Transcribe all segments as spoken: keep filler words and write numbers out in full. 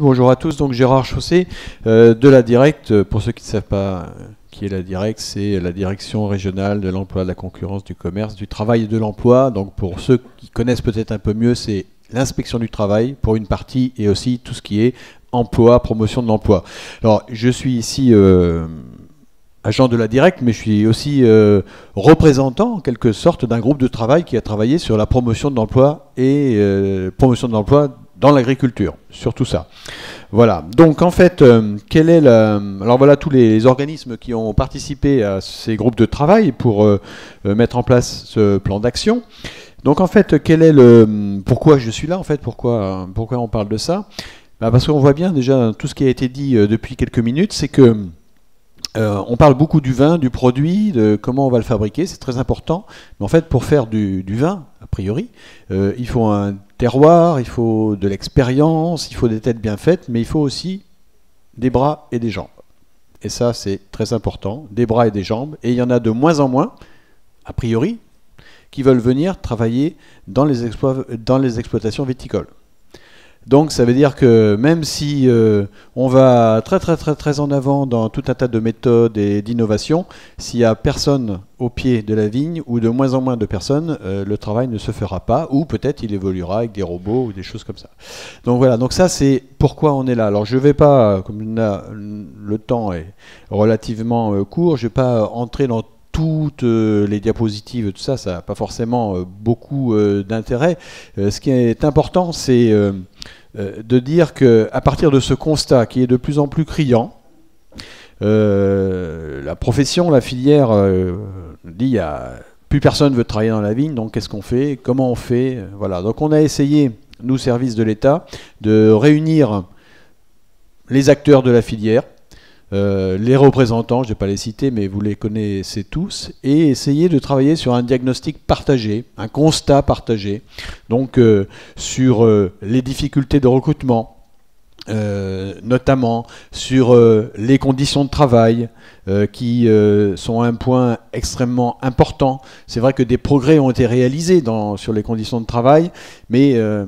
Bonjour à tous, donc Gérard Chausset euh, de la DIRECCTE. Pour ceux qui ne savent pas euh, qui est la DIRECCTE, c'est la Direction Régionale de l'Emploi, de la Concurrence, du Commerce, du Travail et de l'Emploi. Donc pour ceux qui connaissent peut-être un peu mieux, c'est l'inspection du travail pour une partie et aussi tout ce qui est emploi, promotion de l'emploi. Alors je suis ici euh, agent de la DIRECCTE, mais je suis aussi euh, représentant en quelque sorte d'un groupe de travail qui a travaillé sur la promotion de l'emploi et euh, promotion de l'emploi dans l'agriculture, sur tout ça. Voilà, donc en fait, euh, quel est la... alors voilà tous les, les organismes qui ont participé à ces groupes de travail pour euh, mettre en place ce plan d'action. Donc en fait, quel est le... pourquoi je suis là en fait, pourquoi, pourquoi on parle de ça? Bah parce qu'on voit bien déjà tout ce qui a été dit euh, depuis quelques minutes, c'est que Euh, on parle beaucoup du vin, du produit, de comment on va le fabriquer, c'est très important. Mais en fait, pour faire du, du vin, a priori, euh, il faut un terroir, il faut de l'expérience, il faut des têtes bien faites, mais il faut aussi des bras et des jambes. Et ça, c'est très important, des bras et des jambes. Et il y en a de moins en moins, a priori, qui veulent venir travailler dans les, explo- dans les exploitations viticoles. Donc ça veut dire que même si euh, on va très très très très en avant dans tout un tas de méthodes et d'innovations, s'il n'y a personne au pied de la vigne ou de moins en moins de personnes, euh, le travail ne se fera pas, ou peut-être il évoluera avec des robots ou des choses comme ça. Donc voilà, donc ça c'est pourquoi on est là. Alors je ne vais pas, comme là, le temps est relativement euh, court, je ne vais pas entrer dans toutes les diapositives, tout ça, ça n'a pas forcément beaucoup d'intérêt. Ce qui est important, c'est de dire qu'à partir de ce constat qui est de plus en plus criant, euh, la profession, la filière, euh, dit il y a plus personne veut travailler dans la vigne, donc qu'est-ce qu'on fait? Comment on fait? Voilà. Donc on a essayé, nous, services de l'État, de réunir les acteurs de la filière, Euh, les représentants, je ne vais pas les citer, mais vous les connaissez tous, et essayer de travailler sur un diagnostic partagé, un constat partagé, donc euh, sur euh, les difficultés de recrutement, euh, notamment sur euh, les conditions de travail, euh, qui euh, sont un point extrêmement important. C'est vrai que des progrès ont été réalisés dans, sur les conditions de travail, mais euh,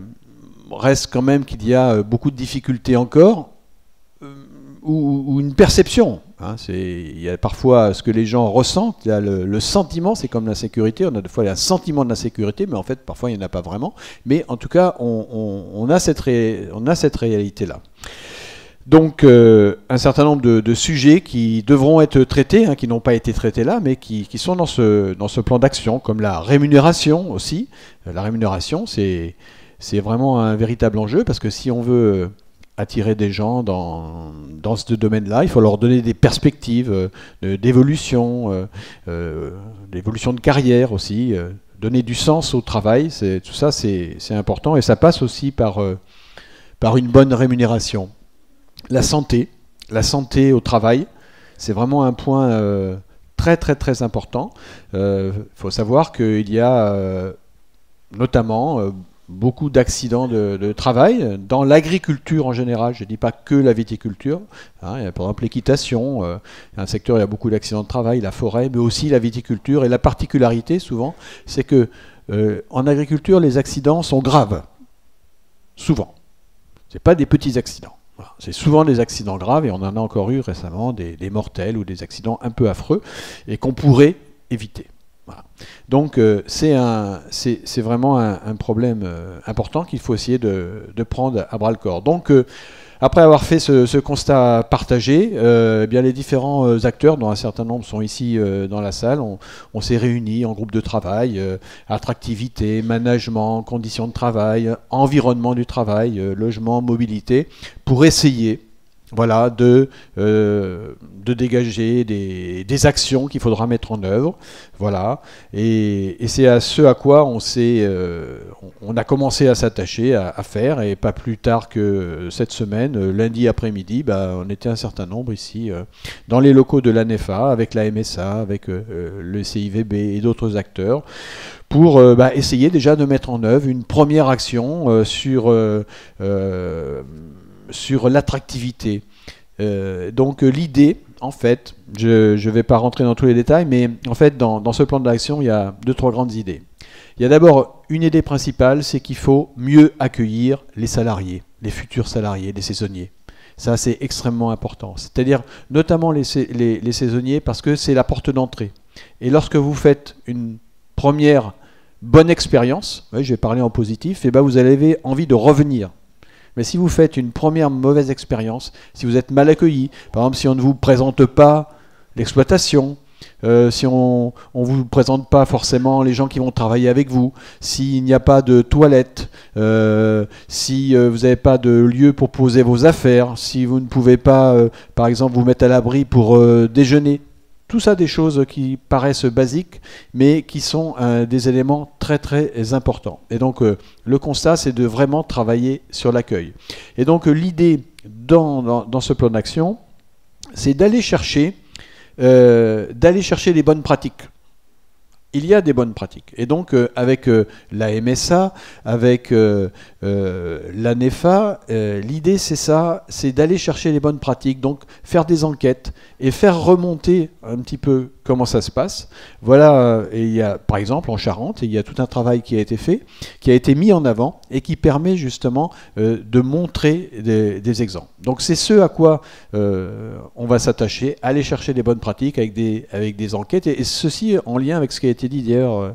reste quand même qu'il y a beaucoup de difficultés encore, ou une perception. Hein, il y a parfois ce que les gens ressentent, il y a le, le sentiment, c'est comme la sécurité, on a des fois il y a un sentiment de la sécurité, mais en fait parfois il n'y en a pas vraiment. Mais en tout cas, on, on, on a cette, ré, on a cette réalité-là. Donc euh, un certain nombre de, de sujets qui devront être traités, hein, qui n'ont pas été traités là, mais qui, qui sont dans ce, dans ce plan d'action, comme la rémunération aussi. La rémunération, c'est vraiment un véritable enjeu, parce que si on veut attirer des gens dans, dans ce domaine-là, il faut leur donner des perspectives euh, d'évolution, euh, euh, d'évolution de carrière aussi, euh, donner du sens au travail, tout ça c'est important, et ça passe aussi par, euh, par une bonne rémunération. La santé, la santé au travail, c'est vraiment un point euh, très très très important. Il euh, faut savoir qu'il y a euh, notamment... Euh, beaucoup d'accidents de, de travail dans l'agriculture en général, je ne dis pas que la viticulture, hein, il y a, par exemple l'équitation, euh, un secteur où il y a beaucoup d'accidents de travail, la forêt, mais aussi la viticulture, et la particularité souvent, c'est que euh, en agriculture les accidents sont graves, souvent, ce n'est pas des petits accidents. C'est souvent des accidents graves, et on en a encore eu récemment des, des mortels ou des accidents un peu affreux et qu'on pourrait éviter. Voilà. Donc euh, c'est vraiment un, un problème euh, important qu'il faut essayer de, de prendre à bras-le-corps. Donc euh, après avoir fait ce, ce constat partagé, euh, eh bien, les différents acteurs, dont un certain nombre sont ici euh, dans la salle, on, on s'est réunis en groupe de travail, euh, attractivité, management, conditions de travail, environnement du travail, euh, logement, mobilité, pour essayer... Voilà, de, euh, de dégager des, des actions qu'il faudra mettre en œuvre. Voilà. Et, et c'est à ce à quoi on, euh, on a commencé à s'attacher, à, à faire. Et pas plus tard que cette semaine, lundi après-midi, bah, on était un certain nombre ici, euh, dans les locaux de l'ANEFA, avec la M S A, avec euh, le C I V B et d'autres acteurs, pour euh, bah, essayer déjà de mettre en œuvre une première action euh, sur... Euh, euh, sur l'attractivité. Euh, donc l'idée, en fait, je ne vais pas rentrer dans tous les détails, mais en fait, dans, dans ce plan d'action, il y a deux, trois grandes idées. Il y a d'abord une idée principale, c'est qu'il faut mieux accueillir les salariés. les futurs salariés, les saisonniers. Ça, c'est extrêmement important. C'est-à-dire, notamment les, les, les saisonniers, parce que c'est la porte d'entrée. Et lorsque vous faites une première bonne expérience, oui, je vais parler en positif, et ben vous avez envie de revenir. Mais si vous faites une première mauvaise expérience, si vous êtes mal accueilli, par exemple si on ne vous présente pas l'exploitation, euh, si on ne vous présente pas forcément les gens qui vont travailler avec vous, s'il n'y a pas de toilette, euh, si euh, vous n'avez pas de lieu pour poser vos affaires, si vous ne pouvez pas, euh, par exemple, vous mettre à l'abri pour euh, déjeuner. Tout ça, des choses qui paraissent basiques, mais qui sont euh, des éléments très très importants. Et donc, euh, le constat, c'est de vraiment travailler sur l'accueil. Et donc, euh, l'idée dans, dans, dans ce plan d'action, c'est d'aller chercher, euh, d'aller chercher les bonnes pratiques. Il y a des bonnes pratiques. Et donc, euh, avec euh, la M S A, avec euh, euh, l'ANEFA, euh, l'idée, c'est ça, c'est d'aller chercher les bonnes pratiques, donc faire des enquêtes et faire remonter un petit peu comment ça se passe. Voilà, et il y a, par exemple, en Charente, il y a tout un travail qui a été fait, qui a été mis en avant et qui permet justement euh, de montrer des, des exemples. Donc, c'est ce à quoi euh, on va s'attacher, aller chercher les bonnes pratiques avec des, avec des enquêtes, et, et ceci en lien avec ce qui a été dit d'ailleurs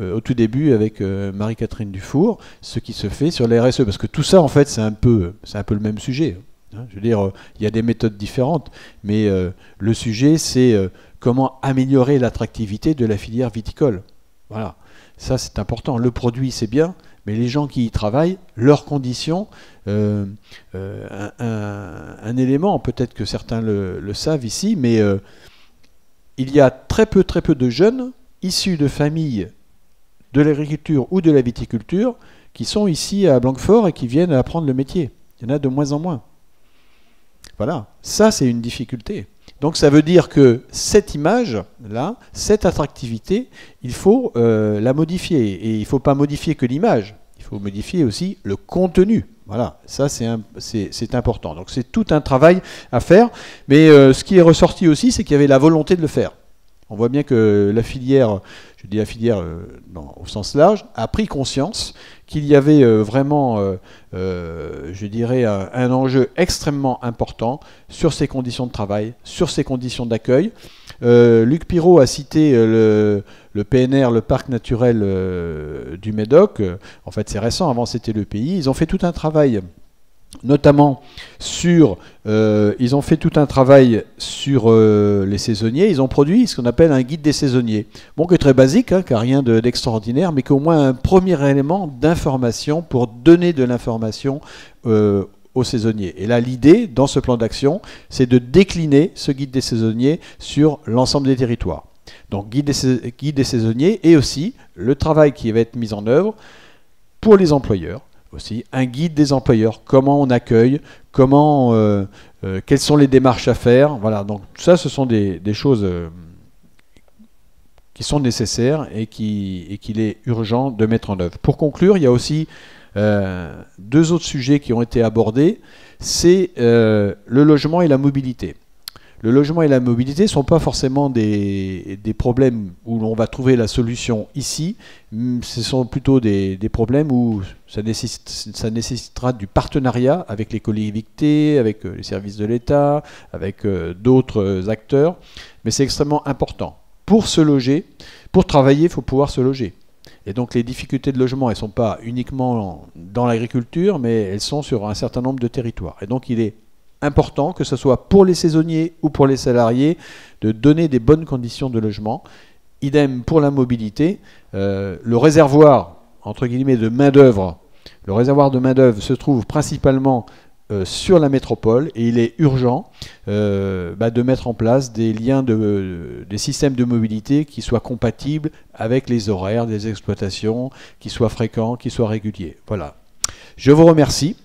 euh, au tout début avec euh, Marie-Catherine Dufour, ce qui se fait sur la R S E, parce que tout ça en fait c'est un peu, c'est un peu le même sujet, hein. Je veux dire, euh, il y a des méthodes différentes, mais euh, le sujet c'est euh, comment améliorer l'attractivité de la filière viticole. Voilà, ça c'est important. Le produit c'est bien, mais les gens qui y travaillent, leurs conditions, euh, euh, un, un, un élément, peut-être que certains le, le savent ici, mais euh, il y a très peu très peu de jeunes issus de familles de l'agriculture ou de la viticulture qui sont ici à Blanquefort et qui viennent apprendre le métier. Il y en a de moins en moins. Voilà, ça c'est une difficulté. Donc ça veut dire que cette image-là, cette attractivité, il faut euh, la modifier. Et il ne faut pas modifier que l'image, il faut modifier aussi le contenu. Voilà, ça c'est important. Donc c'est tout un travail à faire. Mais euh, ce qui est ressorti aussi, c'est qu'il y avait la volonté de le faire. On voit bien que la filière, je dis la filière euh, non, au sens large, a pris conscience qu'il y avait euh, vraiment, euh, euh, je dirais, un, un enjeu extrêmement important sur ces conditions de travail, sur ces conditions d'accueil. Euh, Luc Pirot a cité le, le P N R, le parc naturel euh, du Médoc. En fait, c'est récent, avant c'était le pays. Ils ont fait tout un travail, notamment sur... Euh, ils ont fait tout un travail sur euh, les saisonniers. Ils ont produit ce qu'on appelle un guide des saisonniers. Bon, qui est très basique, hein, qui n'a rien d'extraordinaire, de, mais qui au moins un premier élément d'information pour donner de l'information euh, aux saisonniers. Et là, l'idée, dans ce plan d'action, c'est de décliner ce guide des saisonniers sur l'ensemble des territoires. Donc, guide des, guide des saisonniers, et aussi le travail qui va être mis en œuvre pour les employeurs. Aussi, un guide des employeurs, comment on accueille, comment, euh, euh, quelles sont les démarches à faire. Voilà, donc tout ça, ce sont des, des choses euh, qui sont nécessaires et qui, et qu'il est urgent de mettre en œuvre. Pour conclure, il y a aussi euh, deux autres sujets qui ont été abordés, c'est euh, le logement et la mobilité. Le logement et la mobilité ne sont pas forcément des, des problèmes où l'on va trouver la solution ici. Ce sont plutôt des, des problèmes où ça, nécessite, ça nécessitera du partenariat avec les collectivités, avec les services de l'État, avec euh, d'autres acteurs. Mais c'est extrêmement important. Pour se loger, pour travailler, il faut pouvoir se loger. Et donc les difficultés de logement, elles ne sont pas uniquement dans l'agriculture, mais elles sont sur un certain nombre de territoires. Et donc il est important, que ce soit pour les saisonniers ou pour les salariés, de donner des bonnes conditions de logement. Idem pour la mobilité. Euh, le réservoir, entre guillemets, de main-d'œuvre, le réservoir de main-d'œuvre se trouve principalement euh, sur la métropole, et il est urgent euh, bah, de mettre en place des liens, de, euh, des systèmes de mobilité qui soient compatibles avec les horaires des exploitations, qui soient fréquents, qui soient réguliers. Voilà. Je vous remercie.